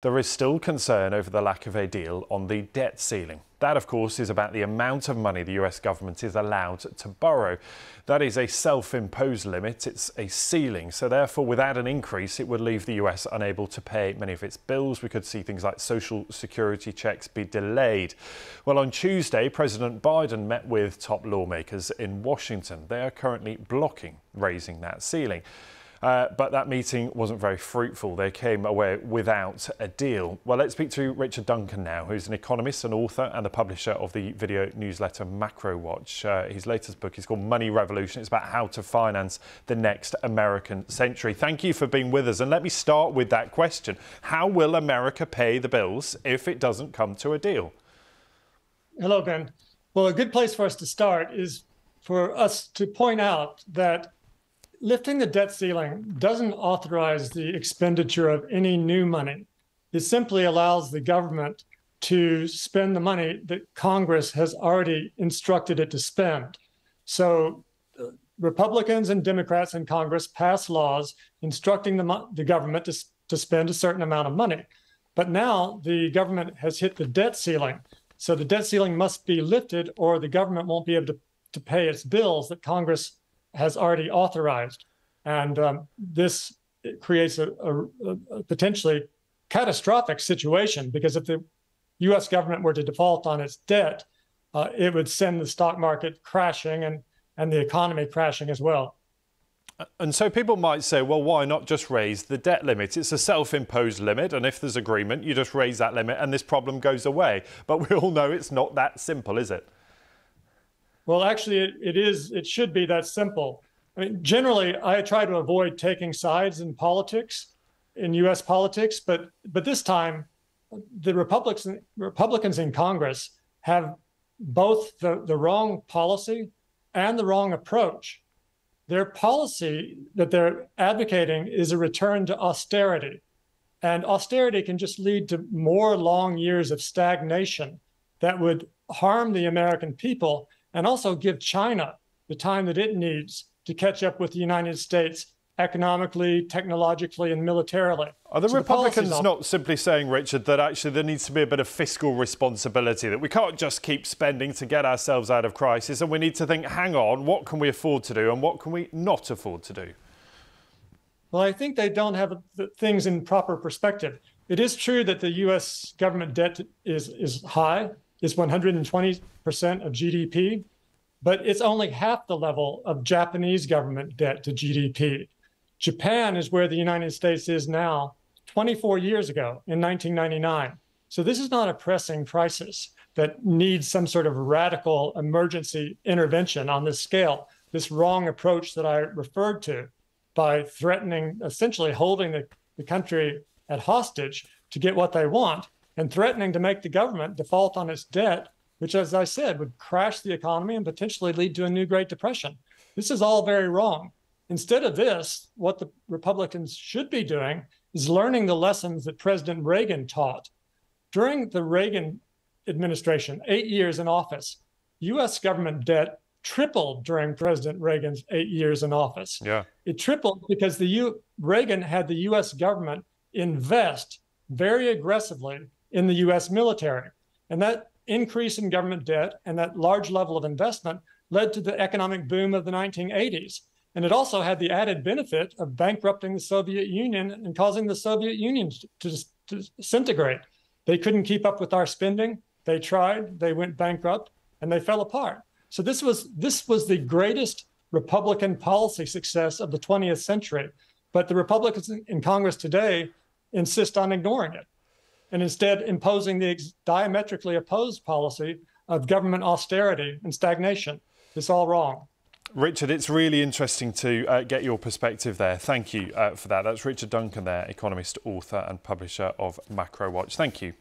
There is still concern over the lack of a deal on the debt ceiling. That, of course, is about the amount of money the US government is allowed to borrow. That is a self-imposed limit, it's a ceiling, so therefore without an increase it would leave the US unable to pay many of its bills. We could see things like social security checks be delayed. Well, on Tuesday, President Biden met with top lawmakers in Washington. They are currently blocking raising that ceiling. But that meeting wasn't very fruitful. They came away without a deal. Well, let's speak to Richard Duncan now, who's an economist, an author and the publisher of the video newsletter Macro Watch. His latest book is called Money Revolution. It's about how to finance the next American century. Thank you for being with us. And let me start with that question. How will America pay the bills if it doesn't come to a deal? Hello, Ben. Well, a good place for us to start is for us to point out that lifting the debt ceiling doesn't authorize the expenditure of any new money. It simply allows the government to spend the money that Congress has already instructed it to spend. So Republicans and Democrats in Congress pass laws instructing the government to spend a certain amount of money. But now the government has hit the debt ceiling. So the debt ceiling must be lifted or the government won't be able to pay its bills that Congress has already authorized. And this creates a potentially catastrophic situation, because if the US government were to default on its debt, it would send the stock market crashing and the economy crashing as well. And so people might say, well, why not just raise the debt limit? It's a self-imposed limit, and if there's agreement, you just raise that limit and this problem goes away. But we all know it's not that simple, is it? Well, actually, it should be that simple. I mean, generally, I try to avoid taking sides in politics, in US politics, but this time, the Republicans in Congress have both the wrong policy and the wrong approach. Their policy that they're advocating is a return to austerity, and austerity can just lead to more long years of stagnation that would harm the American people and also give China the time that it needs to catch up with the United States economically, technologically, and militarily. Are the Republicans not simply saying, Richard, that actually there needs to be a bit of fiscal responsibility, that we can't just keep spending to get ourselves out of crisis, and we need to think, hang on, what can we afford to do and what can we not afford to do? Well, I think they don't have things in proper perspective. It is true that the U.S. government debt is high. It's 120% of GDP, but it's only half the level of Japanese government debt to GDP. Japan is where the United States is now 24 years ago in 1999. So this is not a pressing crisis that needs some sort of radical emergency intervention on this scale. This wrong approach that I referred to by threatening, essentially holding the country at hostage to get what they want, and threatening to make the government default on its debt, which, as I said, would crash the economy and potentially lead to a new Great Depression. This is all very wrong. Instead of this, what the Republicans should be doing is learning the lessons that President Reagan taught. During the Reagan administration, 8 years in office, U.S. government debt tripled during President Reagan's 8 years in office. Yeah. It tripled because Reagan had the U.S. government invest very aggressively in the U.S. military. And that increase in government debt and that large level of investment led to the economic boom of the 1980s. And it also had the added benefit of bankrupting the Soviet Union and causing the Soviet Union to disintegrate. They couldn't keep up with our spending. They tried, they went bankrupt, and they fell apart. So this was the greatest Republican policy success of the 20th century. But the Republicans in Congress today insist on ignoring it, and instead imposing the diametrically opposed policy of government austerity and stagnation. It's all wrong. Richard, it's really interesting to get your perspective there. Thank you for that. That's Richard Duncan there, economist, author and publisher of Macro Watch. Thank you.